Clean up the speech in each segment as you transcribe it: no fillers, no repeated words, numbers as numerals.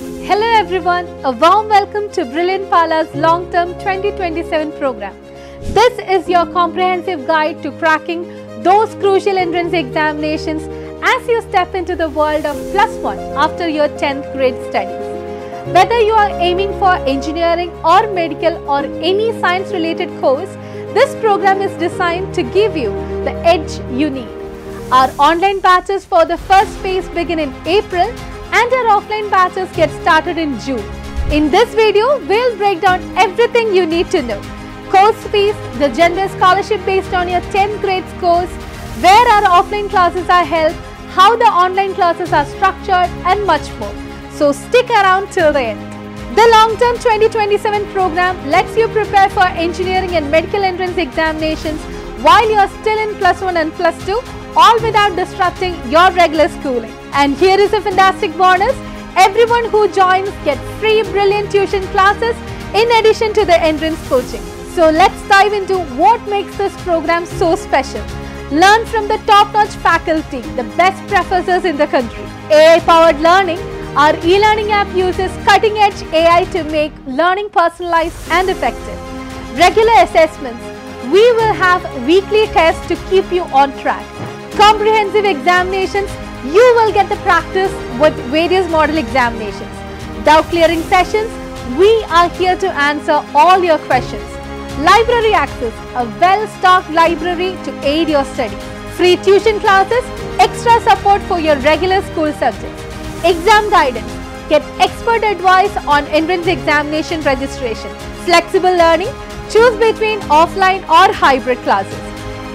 Hello everyone, a warm welcome to Brilliant Pala's long-term 2027 program. This is your comprehensive guide to cracking those crucial entrance examinations as you step into the world of +1 after your 10th grade studies. Whether you are aiming for engineering or medical or any science-related course, this program is designed to give you the edge you need. Our online batches for the first phase begin in April and our offline batches get started in June. In this video, we'll break down everything you need to know. Course fees, the general scholarship based on your 10th grade scores, where our offline classes are held, how the online classes are structured and much more. So stick around till the end. The long-term 2027 program lets you prepare for engineering and medical entrance examinations while you're still in +1 and +2, all without disrupting your regular schooling. And here is a fantastic bonus. Everyone who joins gets free brilliant tuition classes in addition to the entrance coaching. So let's dive into what makes this program so special. Learn from the top-notch faculty, the best professors in the country. AI-powered learning. Our e-learning app uses cutting-edge AI to make learning personalized and effective. Regular assessments. We will have weekly tests to keep you on track. Comprehensive examinations. You will get the practice with various model examinations. Doubt clearing sessions, we are here to answer all your questions. Library access, a well-stocked library to aid your study. Free tuition classes, extra support for your regular school subjects. Exam guidance, get expert advice on entrance examination registration. Flexible learning, choose between offline or hybrid classes.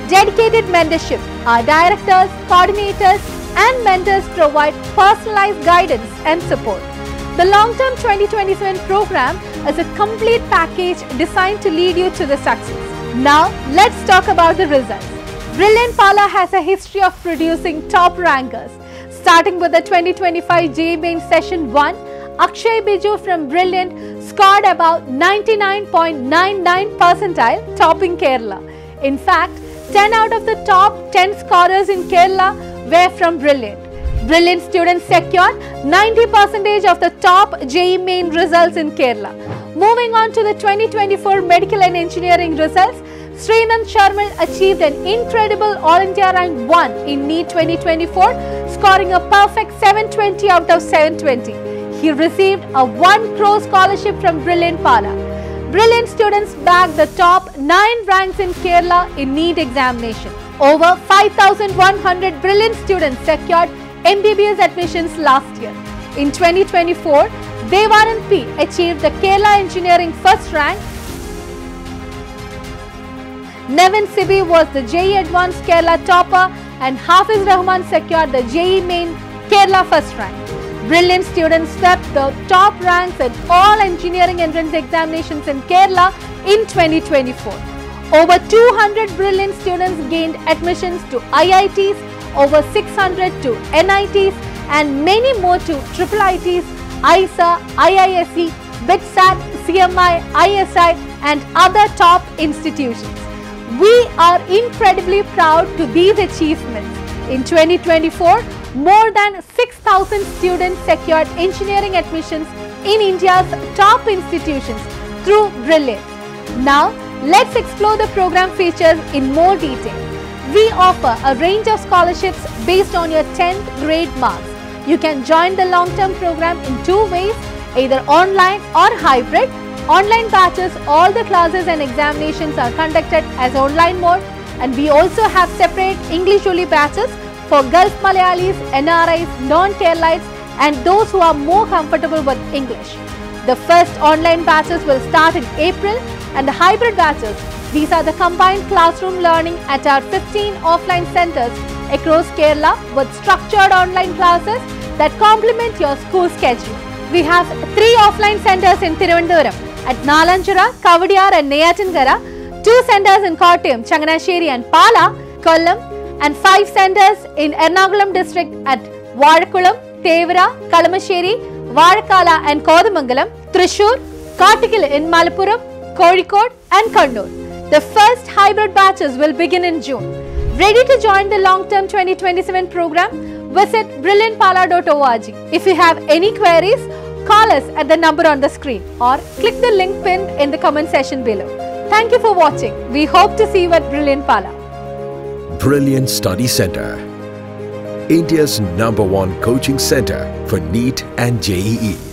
Dedicated mentorship, our directors, coordinators, and mentors provide personalized guidance and support. The long-term 2027 program is a complete package designed to lead you to the success. Now, let's talk about the results. Brilliant Pala has a history of producing top rankers. Starting with the 2025 JEE Main Session 1, Akshay Biju from Brilliant scored about 99.99 percentile, topping Kerala. In fact, 10 out of the top 10 scorers in Kerala were from Brilliant. Brilliant students secured 90% of the top JEE Main results in Kerala. Moving on to the 2024 medical and engineering results, Sreenand Sharman achieved an incredible All India Rank 1 in NEET 2024, scoring a perfect 720 out of 720. He received a 1 crore scholarship from Brilliant Pala. Brilliant students bagged the top 9 ranks in Kerala in NEET examination. Over 5,100 brilliant students secured MBBS admissions last year. In 2024, Devaran P achieved the Kerala Engineering first rank. Nevin Sibi was the JEE Advanced Kerala topper and Hafiz Rahman secured the JEE Main Kerala first rank. Brilliant students swept the top ranks at all engineering entrance examinations in Kerala in 2024. Over 200 brilliant students gained admissions to IITs, over 600 to NITs and many more to IIITs, ISER, IISc, BITSAT, CMI, ISI and other top institutions. We are incredibly proud to these achievements. In 2024, more than 6,000 students secured engineering admissions in India's top institutions through Brilliant. Now, let's explore the program features in more detail. We offer a range of scholarships based on your 10th grade marks. You can join the long-term program in two ways, either online or hybrid. Online batches, all the classes and examinations are conducted as online mode, and we also have separate English only batches for Gulf Malayalis, NRIs, non-Keralites and those who are more comfortable with English. The first online batches will start in April and the hybrid batches, these are the combined classroom learning at our 15 offline centers across Kerala with structured online classes that complement your school schedule. We have 3 offline centers in Thiruvananthapuram at Nalanjura, Kavadiyar and Nayatangara, 2 centers in Kottayam, Changanashiri and Pala, Kollam, and 5 centers in Ernakulam district at Valakulam, Tevira, Kalamashiri, Varakala and Kodamangulam, Thrissur, Kartikil in Malappuram, Kozhikode and Kannur. The first hybrid batches will begin in June. Ready to join the long-term 2027 program? Visit brilliantpala.org. If you have any queries Call us at the number on the screen or click the link pinned in the comment section below. Thank you for watching. We hope to see you at Brilliant Pala. Brilliant Study Center, India's #1 coaching center for NEET and JEE.